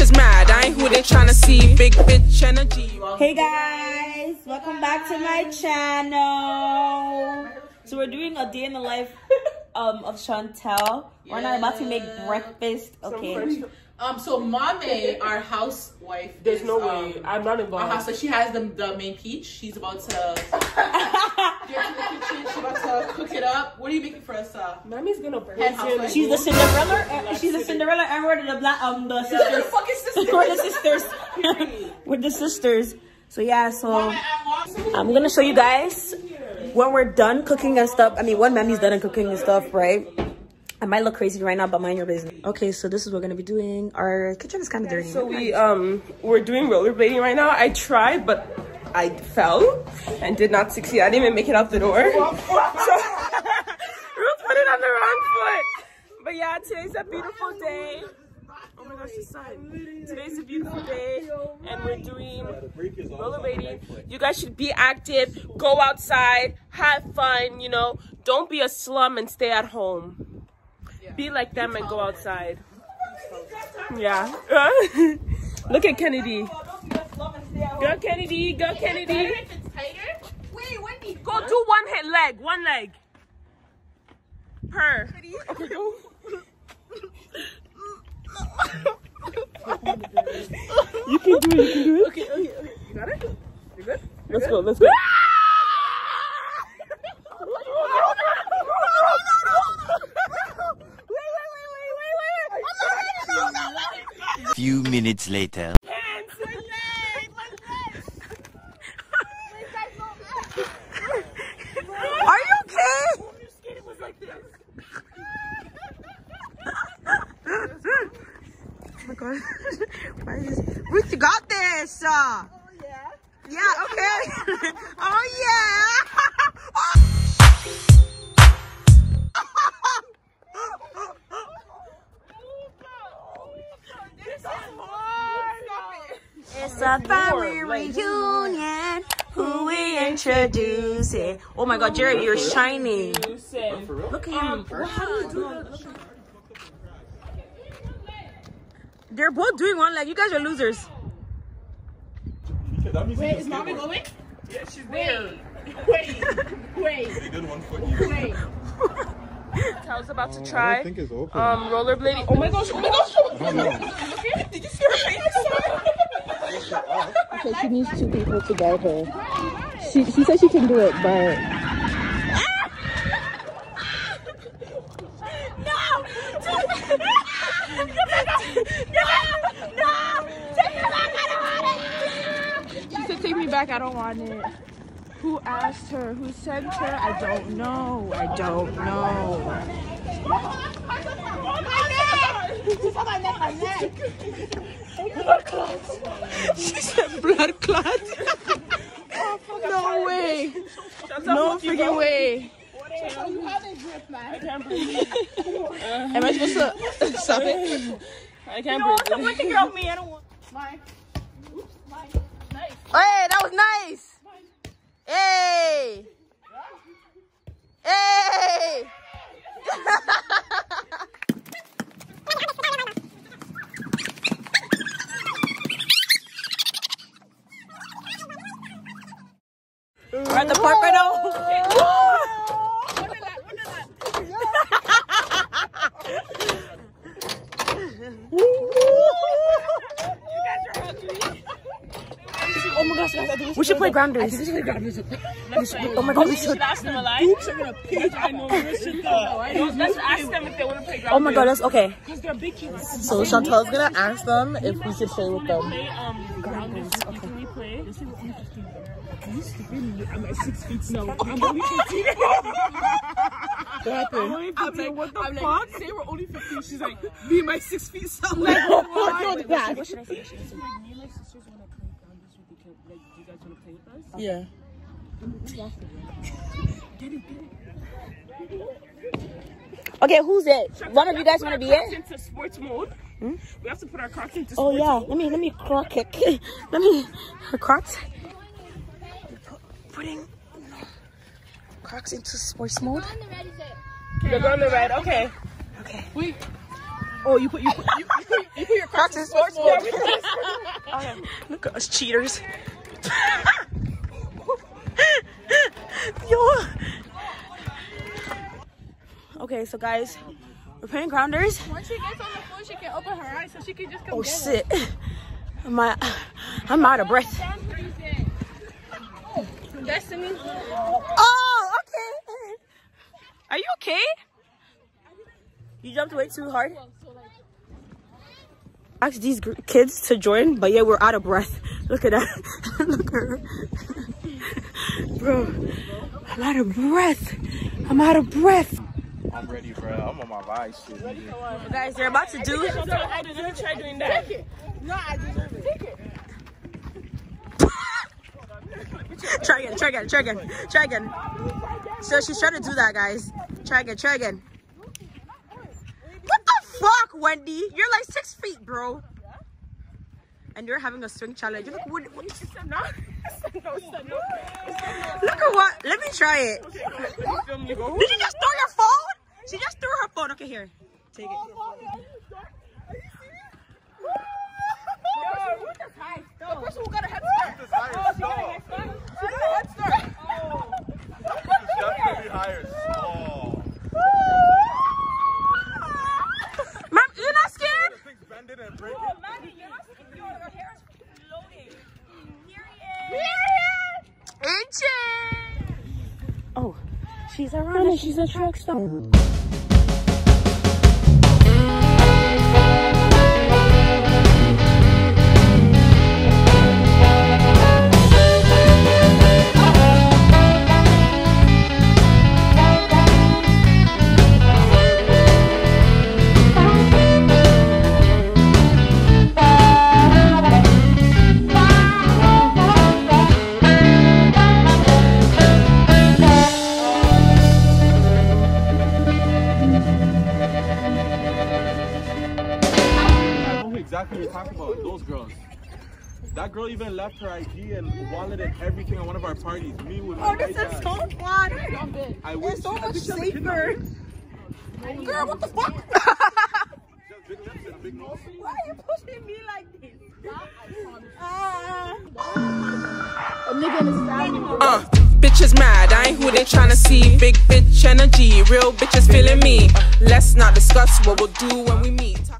bitches mad, I ain't who they tryna see. Big bitch energy. Hey guys, welcome back to my channel. So we're doing a day in the life of Chantel. Yeah. We're not about to make breakfast. Okay. So Mame, our housewife, there's no way I'm not involved. So she has the main peach. She's about to get to the kitchen. She's about to cook it up. What are you making for us? Mame's gonna burn. She's the Cinderella. She's the Cinderella, and we're the black the sisters. The fucking sisters. We're the sisters. We're the sisters. So yeah. So I'm gonna show you guys when we're done cooking and stuff. I mean, when Mame's done and cooking and stuff, right? I might look crazy right now, but mind your business. Okay, so this is what we're gonna be doing. Our kitchen is kind of dirty. So we're doing rollerblading right now. I tried, but I fell and did not succeed. I didn't even make it out the door. So Ruth put it on the wrong foot. But yeah, today's a beautiful day. Oh my gosh, the sun. Today's a beautiful day, and we're doing rollerblading. You guys should be active. Go outside, have fun. You know, don't be a slum and stay at home. Be like them and go outside. Yeah. Look at Kennedy. Go Kennedy, go Kennedy. Go do one leg. Her. Okay, go. You can do it. Okay. You got it? You good? Let's go. Few minutes later. Are you okay? It was like this. Oh my god. Why is this? Ruth, you got this. Oh yeah. Yeah, okay. Oh yeah. It's a family reunion. Who we introducing? Oh my god, Jerry, you're shining. Look at him. How do you do that? They're both doing one leg. You guys are losers. Wait, is mommy going? Yeah, she's there. Wait. I was about to try rollerblading. Oh my gosh. Oh, did you see her face? Okay, she needs two people to guide her. She said she can do it, but... No! No! Take me back, I don't want it! She said, take me back, I don't want it. Who asked her? Who sent her? I don't know. Blood clots. She said blood clots. No way. No freaking way. You have a grip, man. I can't breathe. Am I supposed to stop it? I can't breathe. Don't want to get off me. I don't want. Mine. Oops, mine. Nice. Hey, that was nice. Hey! Hey! We're at the park right now. We should play ground rules. Oh my god, we should ask them alive. Oops, I'm gonna page. I know. Let's ask them if they wanna play ground rules. Oh my god, that's okay. Because they're big kids. So Chantel's gonna ask them if we should play with them. Ground rules. Okay. Can we play? This is interesting. You stupid. I'm at 6 feet now. I'm only 15. What happened? I'm like, what the fuck? They were only 15. She's like, me and my 6 feet something. Like, what should I say? She's like, me and my sisters wanna play. Like, do you guys want to play with us? Yeah. Get it. Okay, who's it? One of you guys want to be it? Into sports mode. Hmm? We have to put our crocs into sports mode. Oh yeah, let me croc kick. Her crocs. Putting crocs into sports mode. They're on the red, okay. Okay. Wait. Oh, you put. You put your Crocs in sports mode. Look at us cheaters. Yo. Okay, so guys, we're playing grounders. Once she gets on the floor, she can open her eyes so she can just come. Oh shit! I'm out of breath. Destiny. Oh, okay. Are you okay? You jumped way too hard. Asked these kids to join, but yeah, we're out of breath. Look at that. Look at her. Bro, I'm out of breath. I'm out of breath. I'm ready, bro. I'm on my vice. Guys, they're about to do. I didn't try doing that. Take it. No, I didn't. Take it. Try again. So she's trying to do that, guys. Try again. What the fuck, Wendy? You're like 6 feet, bro. And you're having a swing challenge. Look what. Look at what. Let me try it. Did you just throw your phone? She just threw her phone. Okay, here. Take it. The person who got a head start. Mom, you're not scared? Your hair is floating. Period. Oh, she's a runner. She's a track star. Exactly what you're talking about, those girls. That girl even left her ID and wallet and everything at one of our parties. Me with my this is so fun. It's so much safer. Girl, what the fuck? Why are you pushing me like this? A nigga in his family. Bitch is mad, I ain't who they tryna see. Big bitch energy, real bitches feeling me. Let's not discuss what we'll do when we meet.